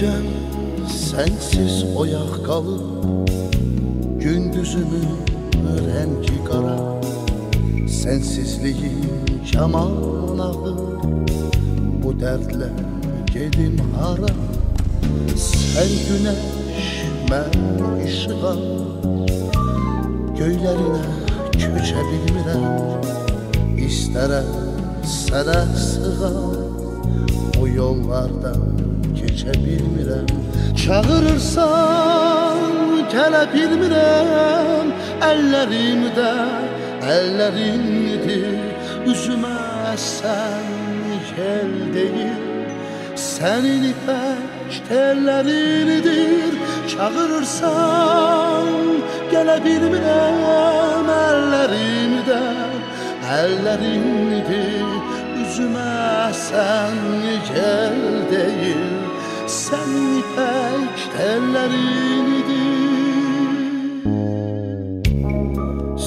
gecem sensiz oyak kalıp, gündüzümün rengi kara. Sensizliğim keman ağır, bu dertle gedim hara. Sen güneş, ben ışığa, göylerine köçe bilmirəm. İstərəm sənə sığa, o yollardan keçə bilmirəm. Çağırırsan gələ bilmirəm, əllərimdə əllərindir. Üzümə sən yel deyil, sənin ipək tellərindir. Çağırırsan gələ bilmirəm, əllərimdə əllərindir. Üzümə sən gel deyil, sənin ipək tellərindir.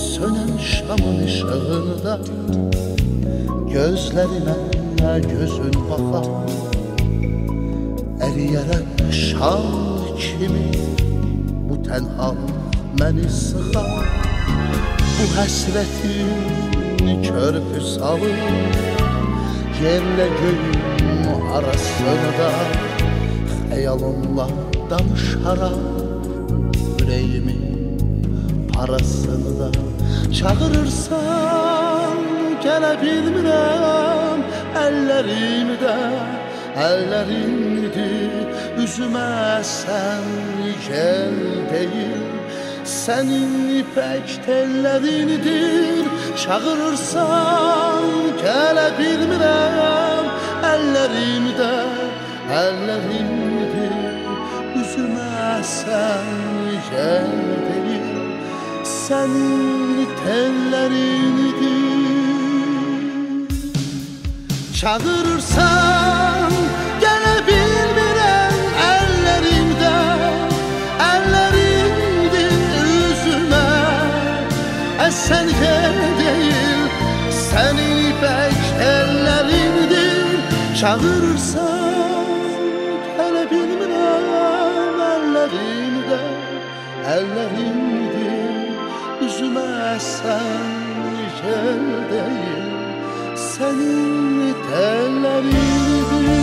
Sönən şamın işığında gözlərimə gözün baxa, əriyərək şam kimi bu tənha məni sıxa. Bu həsrətin körpü salır yerlə göyün arasında. Xəyalımla danışaram ürəyimin parasını da. Çağırırsan gələ bilmirəm, əllərimdə əllərindir. Üzümə sən gel deyil, sənin ipək tellərindir. Çağırırsan gələ bilmirəm, əllərimdə əllərindir. Üzümə sən gel deyil, sənin tellərindir. Çağırırsan gələ bilmirəm, əllərimdə əllərindir. Üzümə əsən gel deyil, sənin ipək tellərindir. Çağırırsan gələ bilmirəm, əllərimdə əllərindir. Üzümə əsən gel deyil, senin tellerini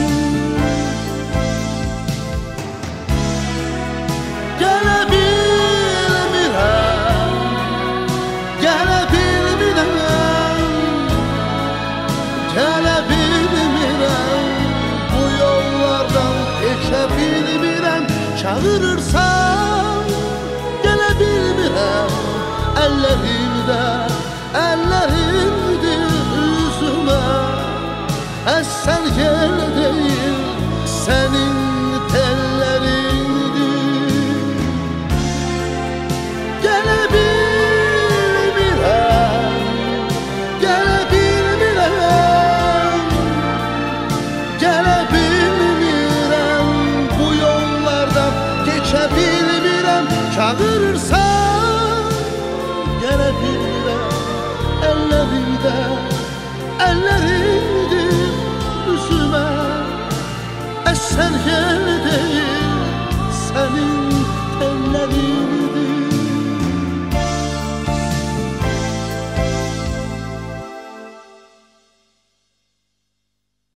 gele bilmirəm, gele bilmirəm, gele bilmirəm. Bu yollardan keçə bilmirəm. Çağırırsan gele bilmirəm, əllərimdə əllərimdir. Sen gel değil, senin tellerindir. Gele bilmirəm, gele bilmirəm, gele bilmirəm. Bu yollardan geçə bilmirəm. Çağırırsan gele bilmirəm, əllərimdə